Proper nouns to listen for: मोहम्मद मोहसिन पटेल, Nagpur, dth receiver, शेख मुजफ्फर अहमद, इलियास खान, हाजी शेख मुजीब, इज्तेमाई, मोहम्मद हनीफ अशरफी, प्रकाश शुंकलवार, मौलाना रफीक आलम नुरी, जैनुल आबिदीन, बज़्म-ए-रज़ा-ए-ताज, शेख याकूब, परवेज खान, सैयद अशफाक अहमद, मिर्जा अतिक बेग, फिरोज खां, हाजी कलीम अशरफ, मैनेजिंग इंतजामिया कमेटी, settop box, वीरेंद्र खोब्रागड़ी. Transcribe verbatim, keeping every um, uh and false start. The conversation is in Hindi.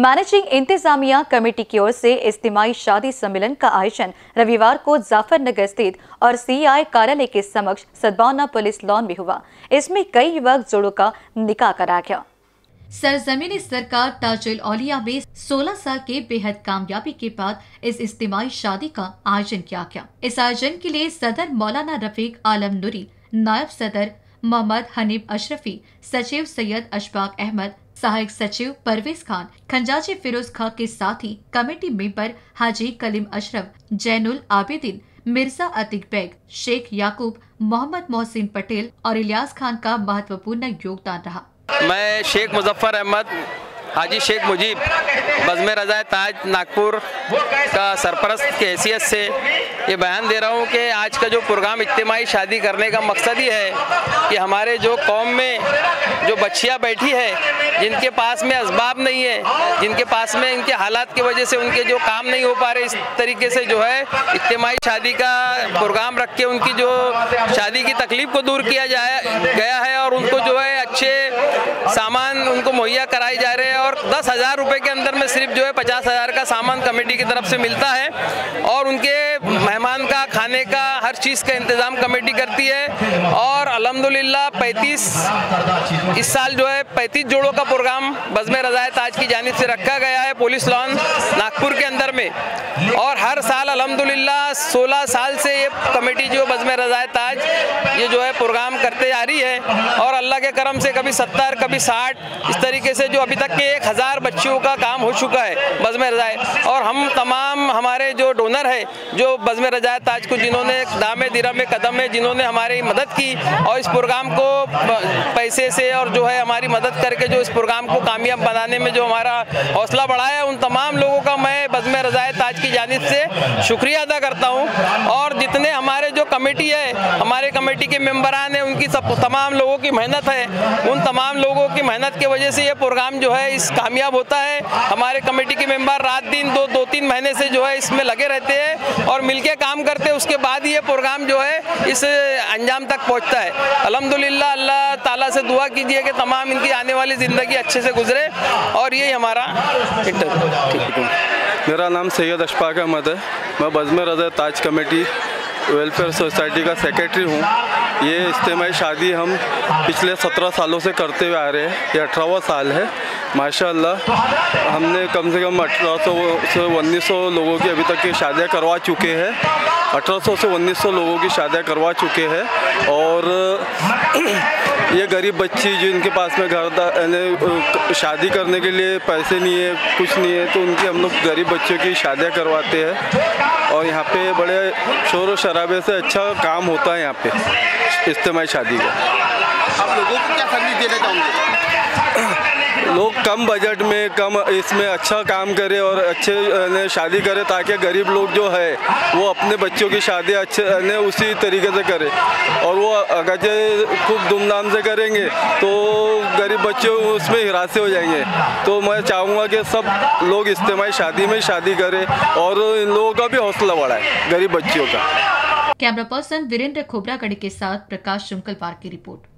मैनेजिंग इंतजामिया कमेटी की ओर से इज्तिमाई शादी सम्मेलन का आयोजन रविवार को जाफरनगर स्थित और सीआई कार्यालय के समक्ष सद्भावना पुलिस लॉन में हुआ। इसमें कई युवक जोड़ों का निकाह कराया गया। सरजमीन सरकार ताजुल औलिया में सोलह साल के बेहद कामयाबी के बाद इस इज्तिमाई शादी का आयोजन किया गया। इस आयोजन के लिए सदर मौलाना रफीक आलम नुरी, नायब सदर मोहम्मद हनीफ अशरफी, सचिव सैयद अशफाक अहमद, सहायक सचिव परवेज खान, खंजाजी फिरोज खां के साथ ही कमेटी मेंबर हाजी कलीम अशरफ, जैनुल आबिदीन, मिर्जा अतिक बेग, शेख याकूब, मोहम्मद मोहसिन पटेल और इलियास खान का महत्वपूर्ण योगदान रहा। मैं शेख मुजफ्फर अहमद, हाजी शेख मुजीब, बज़्म-ए-रज़ा-ए-ताज नागपुर का सरपरस्त की हैसियत से ये बयान दे रहा हूँ कि आज का जो प्रोग्राम इज्तिमाई शादी करने का मकसद ही है कि हमारे जो कौम में जो बच्चियाँ बैठी है, जिनके पास में असबाब नहीं है, जिनके पास में इनके हालात की वजह से उनके जो काम नहीं हो पा रहे, इस तरीके से जो है इज्तिमाई शादी का प्रोग्राम रख के उनकी जो शादी की तकलीफ को दूर किया जाए गया है और उनको जो है अच्छे सामान उनको मुहैया कराए जा रहे हैं। और दस हज़ार रुपये के अंदर में सिर्फ जो है पचास हज़ार का सामान कमेटी की तरफ से मिलता है और उनके मेहमान का खाने का हर चीज़ का इंतज़ाम कमेटी करती है। और अल्हम्दुलिल्लाह पैंतीस इस साल जो है पैंतीस जोड़ों का प्रोग्राम बज़्म-ए-रज़ा-ए-ताज की जानिब से रखा गया है पुलिस लॉन नागपुर के अंदर में। और हर साल अल्हम्दुलिल्लाह सोलह साल से ये कमेटी जो बज़्म-ए-रज़ा-ए-ताज ये जो है प्रोग्राम करते जा रही है और अल्लाह के करम से कभी सत्तर कभी साठ इस तरीके से जो अभी तक के एक हज़ार बच्चियों का काम हो चुका है बज़्म-ए-रज़ा-ए-ताज। और हम तमाम हमारे जो डोनर है जो बज़्म-ए-रज़ा-ए-ताज को जिन्होंने दामे दिरमे कदम है जिन्होंने हमारी मदद की और इस प्रोग्राम को पैसे से और जो है हमारी मदद करके जो इस प्रोग्राम को कामयाब बनाने में जो हमारा हौसला बढ़ाया, उन तमाम लोगों का मैं बज़्म-ए-रज़ा-ए-ताज की जानिब से शुक्रिया अदा करता हूँ। और जितने हमारे जो कमेटी है, हमारे कमेटी के मेम्बरान हैं, उनकी सब तमाम लोगों की मेहनत है। उन तमाम लोगों की मेहनत की वजह से ये प्रोग्राम जो है इस कामयाब होता है। हमारे कमेटी के मेम्बर रात दिन दो दो तीन महीने से जो है इसमें लगे रहते हैं और मिलके काम करते हैं, उसके बाद ये प्रोग्राम जो है इस अंजाम तक पहुंचता है। अल्हम्दुलिल्लाह अल्लाह ताला से दुआ कीजिए कि तमाम इनकी आने वाली ज़िंदगी अच्छे से गुजरे और यही हमारा इंटरव्यू। मेरा नाम सैयद अशफाक अहमद है। मैं बज़्म-ए-रज़ा-ए-ताज कमेटी वेलफेयर सोसाइटी का सेक्रेटरी हूँ। ये इज्तिमाई शादी हम पिछले सत्रह सालों से करते हुए आ रहे हैं। ये अठारहवां साल है। माशाल्लाह हमने कम से कम अठारह सौ से उन्नीस सौ लोगों की अभी तक की शादियाँ करवा चुके हैं। अठारह सौ से उन्नीस सौ लोगों की शादियाँ करवा चुके हैं। और ये गरीब बच्ची जिनके पास में घर शादी करने के लिए पैसे नहीं है, कुछ नहीं है, तो उनकी हम लोग गरीब बच्चों की शादियाँ करवाते हैं। और यहाँ पे बड़े शोर शराबे से अच्छा काम होता है यहाँ पे इज्तिमाई शादी का। आप लोगों को क्या संदेश देना चाहोगे? लोग कम बजट में कम इसमें अच्छा काम करें और अच्छे शादी करें ताकि गरीब लोग जो है वो अपने बच्चों की शादी अच्छे उसी तरीके से करें और वो अगर जो खूब धूमधाम से करेंगे तो गरीब बच्चे उसमें हिरासे हो जाएंगे। तो मैं चाहूँगा कि सब लोग इज्तिमाई शादी में शादी करें और इन लोगों का भी हौसला बढ़ाए गरीब बच्चियों का। कैमरा पर्सन वीरेंद्र खोब्रागड़ी के साथ प्रकाश शुंकलवार की रिपोर्ट।